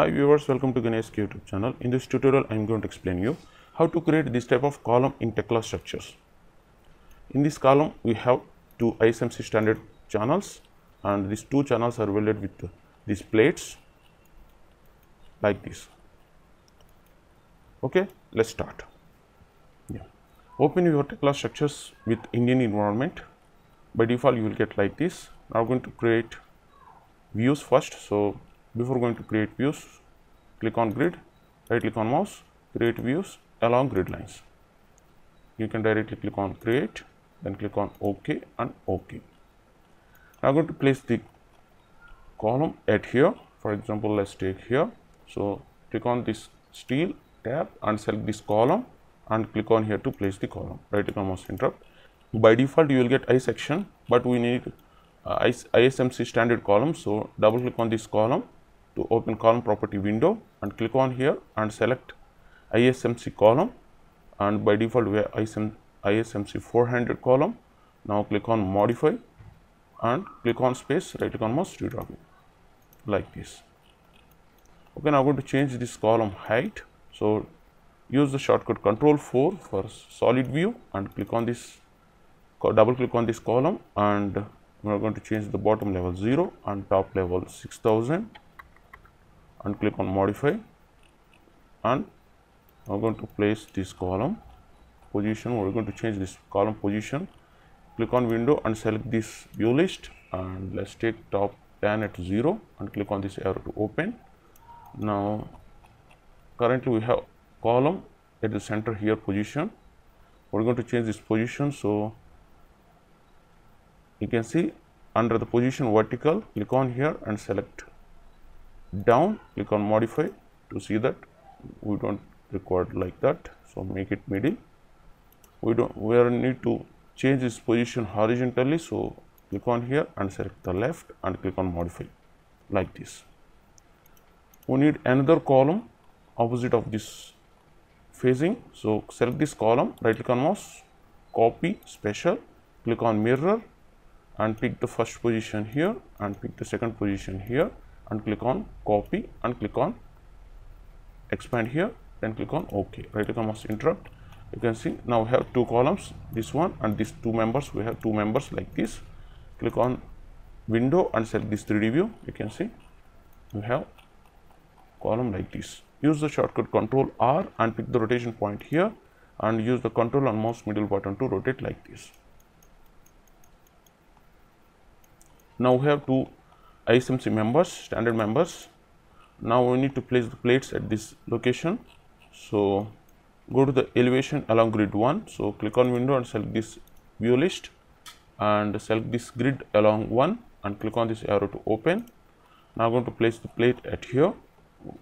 Hi viewers, welcome to Gani Sk YouTube channel. In this tutorial, I am going to explain you how to create this type of column in Tekla Structures. In this column, we have two ISMC standard channels, and these two channels are welded with these plates like this. Okay, let's start. Open your Tekla Structures with Indian environment. By default, you will get like this. Now, I am going to create views first. So before going to create views, click on grid, right click on mouse, create views along grid lines. You can directly click on create, then click on OK and OK. I am going to place the column at here. For example, let's take here. So click on this steel tab and select this column and click on here to place the column. Right click on mouse, enter. By default, you will get I section, but we need ISMC standard column. So double click on this column to open column property window and click on here and select ISMC column, and by default we have ISMC 400 column. Now click on modify and click on space, right click on mouse, redraw it like this. Okay, now I'm going to change this column height. So use the shortcut Ctrl 4 for solid view and click on this, double click on this column, and we are going to change the bottom level 0 and top level 6000. And click on modify, and I am going to place this column position. We are going to change this column position. Click on window and select this view list, and let's take top 10 at 0 and click on this arrow to open. Now currently we have column at the center here position. We are going to change this position. So you can see under the position vertical, click on here and select down, click on modify to see that we don't require like that. So make it middle. We need to change this position horizontally. So click on here and select the left and click on modify like this. We need another column opposite of this phasing. So select this column, right click on mouse, copy special, click on mirror and pick the first position here and pick the second position here, and click on copy and click on expand here, then click on OK. Right click on mouse, interrupt. You can see now we have two columns, this one and these two members. We have two members like this. Click on window and select this 3D view. You can see we have column like this. Use the shortcut Ctrl R and pick the rotation point here and use the Ctrl and mouse middle button to rotate like this. Now we have two ISMC members, standard members. Now we need to place the plates at this location. So go to the elevation along grid 1. So click on window and select this view list and select this grid along 1 and click on this arrow to open. Now I'm going to place the plate at here.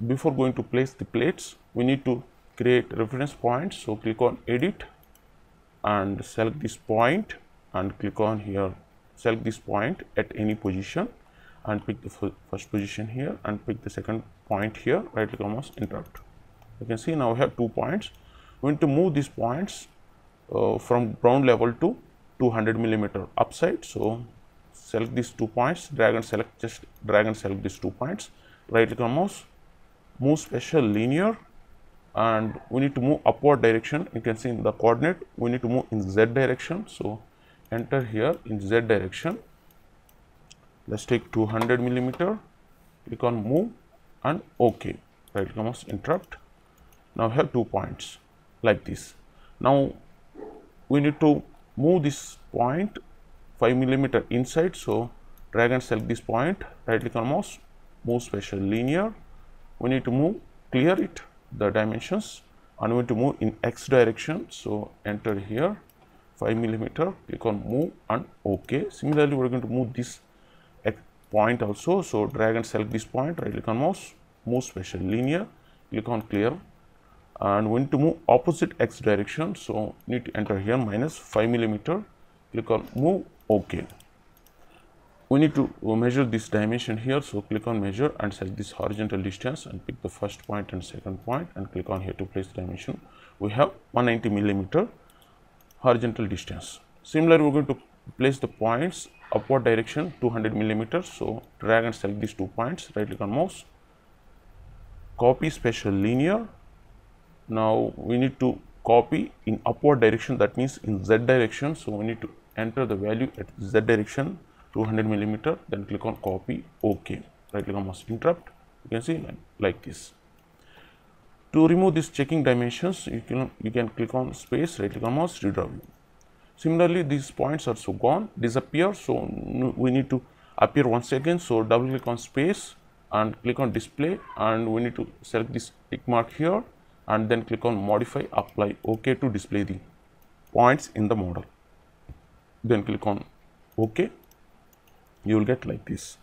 Before going to place the plates, we need to create reference points. So click on edit and select this point and click on here, select this point at any position. And pick the first position here and pick the second point here, right click on mouse, interrupt. You can see now we have 2 points. We need to move these points from ground level to 200 mm upside. So select these 2 points, drag and select these 2 points, right click on mouse, move special linear, and we need to move upward direction. You can see in the coordinate we need to move in Z direction. So enter here in Z direction. Let's take 200 mm, click on move and OK. Right click on mouse, interrupt. Now we have 2 points like this. Now we need to move this point 5 mm inside. So drag and select this point, right click on mouse, move special linear. We need to move, clear it, the dimensions, and we need to move in X direction. So enter here 5 mm, click on move and OK. Similarly, we are going to move this point also. So drag and select this point, right click on mouse, move special linear, click on clear, and we need to move opposite X direction. So need to enter here -5 mm, click on move, OK. We need to measure this dimension here. So click on measure and select this horizontal distance and pick the first point and second point and click on here to place the dimension. We have 190 mm horizontal distance. Similarly, we're going to place the points upward direction 200 mm. So drag and select these 2 points, right click on mouse, copy special linear. Now we need to copy in upward direction, that means in z direction. So we need to enter the value at z direction 200 millimeter, then click on copy. OK, right click on mouse interrupt. You can see like this. To remove this checking dimensions, you can click on space, right click on mouse, redraw view. Similarly, these points are so gone, disappear. So we need to appear once again. So double click on space and click on display, and we need to select this tick mark here and then click on modify, apply, OK to display the points in the model. Then click on OK. You will get like this.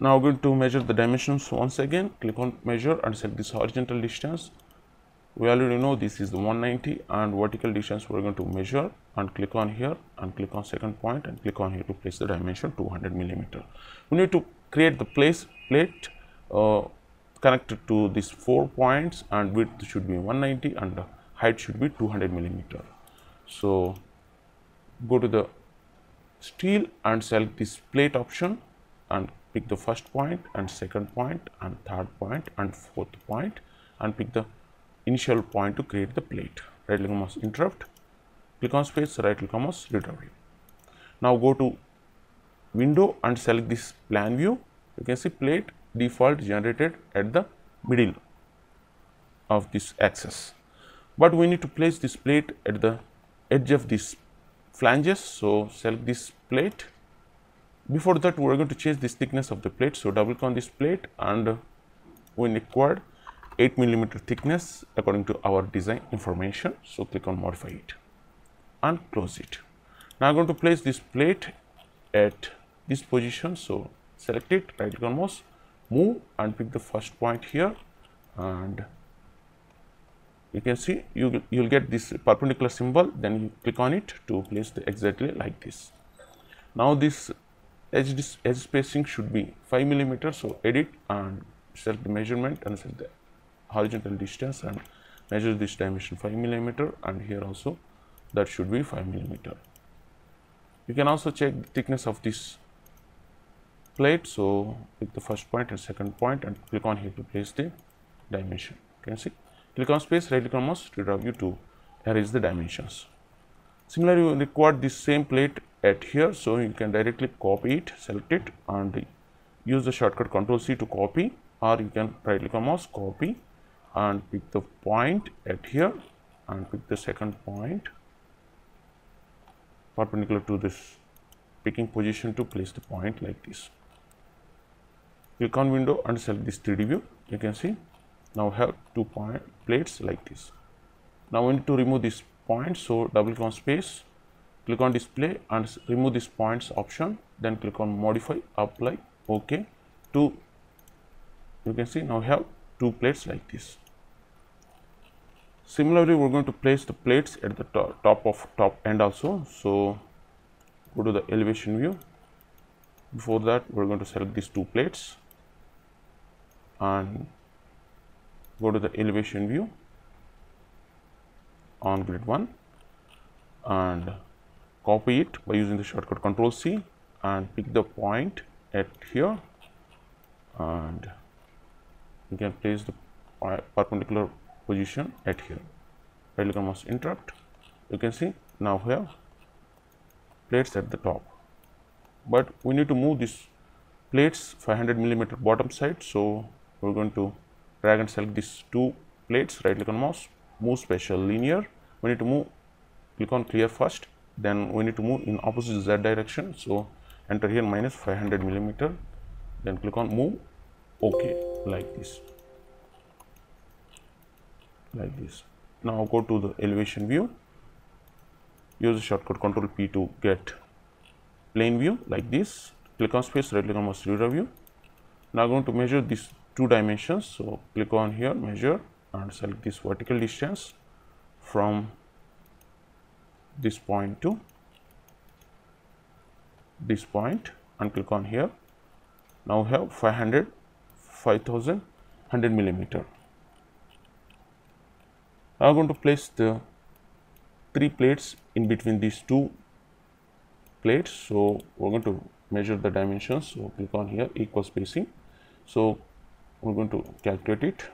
Now we are going to measure the dimensions once again. Click on measure and select this horizontal distance. We already know this is the 190, and vertical distance we are going to measure, and click on here and click on second point and click on here to place the dimension 200 millimeter. We need to create the plate connected to these 4 points, and width should be 190 and the height should be 200 millimeter. So go to the steel and select this plate option and pick the first point and second point and third point and fourth point, and pick the initial point to create the plate. Right click on mouse interrupt, click on space, right click on mouse redraw view. Now go to window and select this plan view. You can see plate default generated at the middle of this axis, but we need to place this plate at the edge of this flanges. So select this plate. Before that, we are going to change this thickness of the plate. So double click on this plate, and we required 8 millimeter thickness according to our design information. So click on modify it and close it. Now I'm going to place this plate at this position. So select it, right click on mouse, move and pick the first point here, and you can see you'll get this perpendicular symbol. Then you click on it to place the exactly like this. Now this edge spacing should be 5 millimeter. So edit and select the measurement and select the horizontal distance and measure this dimension 5 millimeter, and here also that should be 5 millimeter. You can also check the thickness of this plate. So click the first point and second point and click on here to place the dimension. You can see, click on space, right click on mouse, redraw view to erase the dimensions. Similarly, you require this same plate at here, so you can directly copy it, select it and use the shortcut Ctrl C to copy, or you can right click on mouse, copy and pick the point at here and pick the second point perpendicular to this picking position to place the point like this. Click on window and select this 3D view. You can see now have two plates like this. Now we need to remove this point. So double click on space, click on display and remove this points option, then click on modify, apply, OK to. You can see now have two plates like this. Similarly, we're going to place the plates at the top end also. So go to the elevation view. Before that, we're going to select these two plates and go to the elevation view on grid 1 and copy it by using the shortcut Ctrl C and pick the point at here, and you can place the perpendicular position at here. Right click on mouse interrupt. You can see now we have plates at the top, but we need to move this plates 500 millimeter bottom side. So we're going to drag and select these two plates, right click on mouse, move special linear. We need to move, click on clear first, then we need to move in opposite z direction. So enter here minus 500 millimeter, then click on move, OK like this, like this. Now go to the elevation view, use the shortcut Ctrl P to get plane view like this. Click on space, right click on mouse, redraw view. Now going to measure this two dimensions. So click on here, measure and select this vertical distance from this point to this point and click on here. Now have 5100 millimeter. Now I'm going to place the three plates in between these two plates. So we're going to measure the dimensions. So click on here, equal spacing. So we are going to calculate it.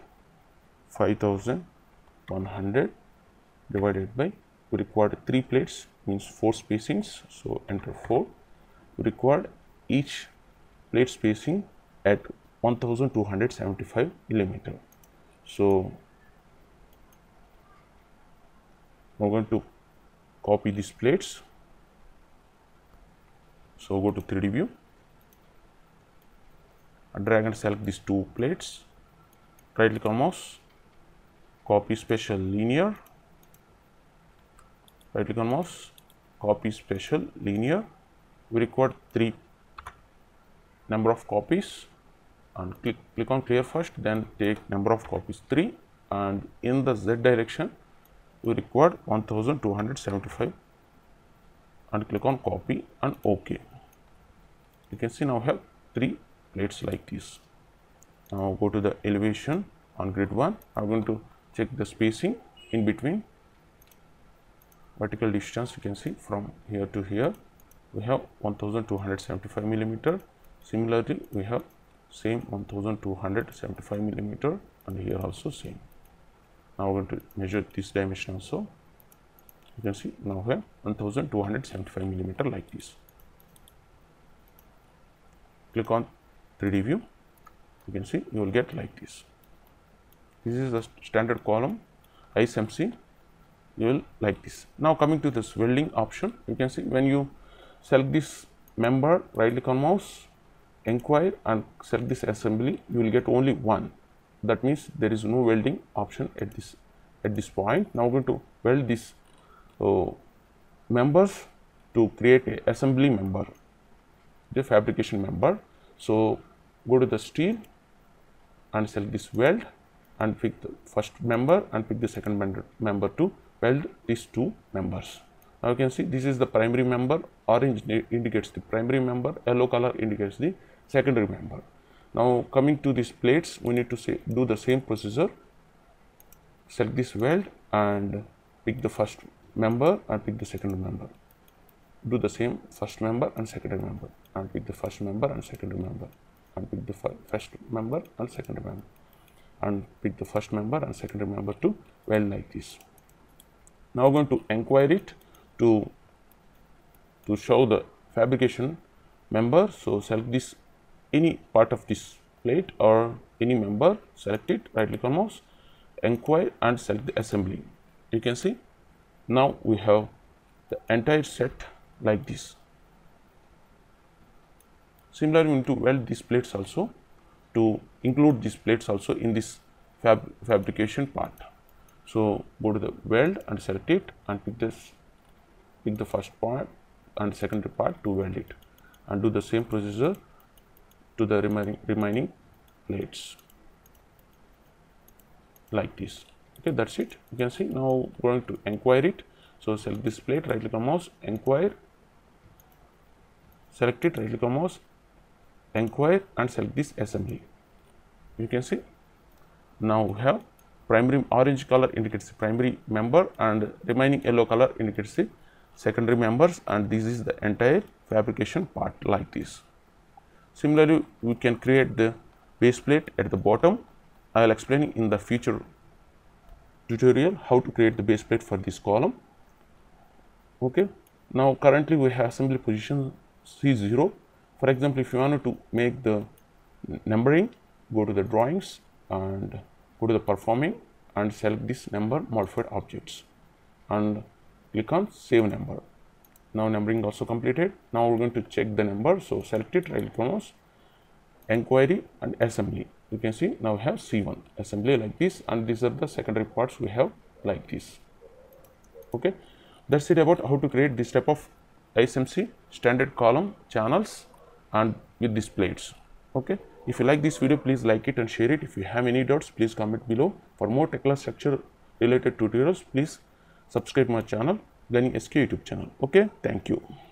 5100 divided by, we required 3 plates, means 4 spacings, so enter 4. We required each plate spacing at 1275 mm. So we are going to copy these plates. So go to 3D view, drag and select these 2 plates, right click on mouse, copy special linear, right click on mouse, copy special linear. We require 3 number of copies and click on clear first, then take number of copies 3, and in the Z direction we require 1275 and click on copy and OK. You can see now have 3 plates like this. Now go to the elevation on grid 1. I'm going to check the spacing in between, vertical distance. You can see from here to here we have 1275 millimeter. Similarly, we have same 1275 millimeter, and here also same. Now we're going to measure this dimension also. You can see now we have 1275 millimeter like this. Click on 3D view. You can see you will get like this. This is the standard column ISMC. You will like this. Now coming to this welding option, you can see when you select this member, right click on mouse, inquire and select this assembly, you will get only one. That means there is no welding option at this point. Now we are going to weld this members to create a assembly member, the fabrication member. So go to the steel and select this weld and pick the first member and pick the second member to weld these 2 members. Now you can see this is the primary member. Orange indicates the primary member, yellow color indicates the secondary member. Now coming to these plates, we need to do the same procedure. Select this weld and pick the first member and pick the second member. Do the same first member and secondary member, and pick the first member and secondary member, and pick the first member and secondary member, and pick the first member and secondary member to weld like this. Now we are going to enquire it to show the fabrication member. So select this any part of this plate or any member, select it, right click on mouse, enquire and select the assembly. You can see now we have the entire set like this. Similarly, we need to weld these plates also, to include these plates also in this fabrication part. So go to the weld and select it and pick the first part and secondary part to weld it, and do the same procedure to the remaining plates like this. Okay, that's it. You can see now going to enquire it. So select this plate, right click on mouse, enquire, select it, right click on mouse, enquire and select this assembly. You can see now we have primary, orange color indicates the primary member and remaining yellow color indicates the secondary members, and this is the entire fabrication part like this. Similarly, we can create the base plate at the bottom. I will explain in the future tutorial how to create the base plate for this column. Okay. Now currently we have assembly position C0. For example, if you want to make the numbering, go to the drawings and go to the performing and select this number modified objects and click on save number. Now numbering also completed. Now we're going to check the number. So select it, right click on mouse, enquiry and assembly. You can see now we have C1 assembly like this, and these are the secondary parts we have like this. Okay, that's it about how to create this type of ISMC standard column channels and with these plates. Okay, if you like this video, please like it and share it. If you have any doubts, please comment below. For more Tekla structure related tutorials, please subscribe my channel, Gani Sk YouTube channel. Okay, thank you.